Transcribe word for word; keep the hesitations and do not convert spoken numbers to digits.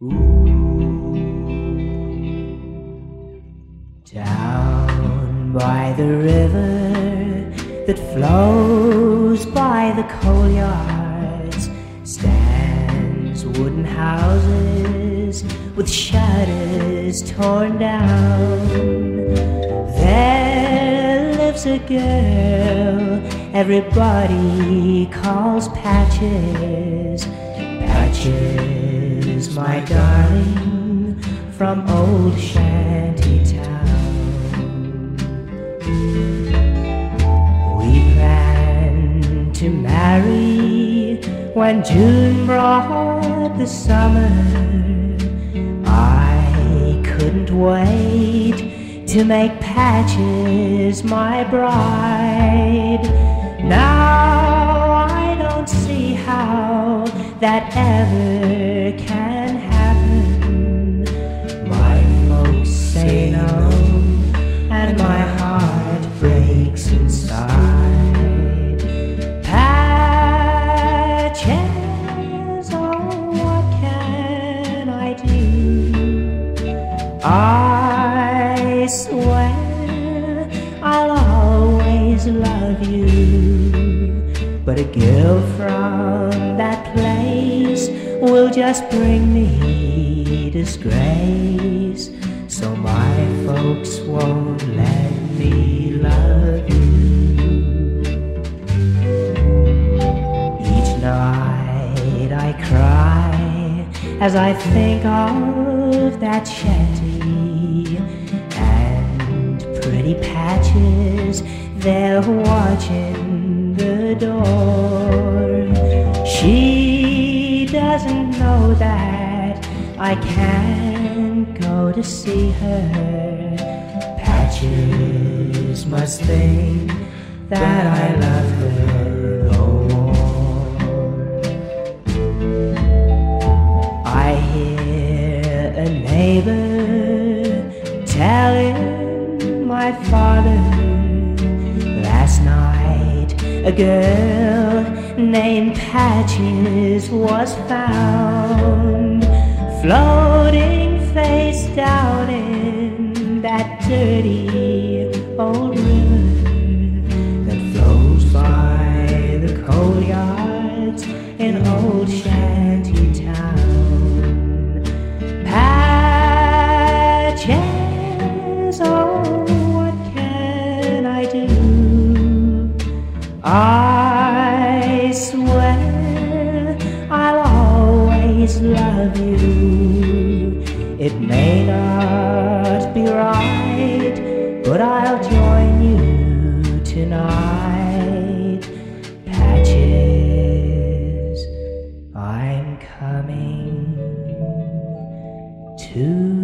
Down by the river that flows by the coal yards stands wooden houses with shutters torn down. There lives a girl everybody calls Patches. Patches, my darling, from old shanty town. To marry when June brought the summer, I couldn't wait to make Patches my bride. Now I don't see how that ever can happen. My folks say no, and my heart breaks inside. I swear I'll always love you, but a girl from that place will just bring me disgrace. So my folks won't let me love you. Each night I cry as I think of that shanty and pretty Patches there watching the door. She doesn't know that I can't go to see her. Patches must think that I love her no more. I hear a neighbor telling my father, last night a girl named Patches was found, floating face down in that dirty old river that flows by the coal yards in old shanty town. Patches, oh, what can I do? I swear I'll always love you. It may not be right, but I'll join you tonight. Patches, I'm coming to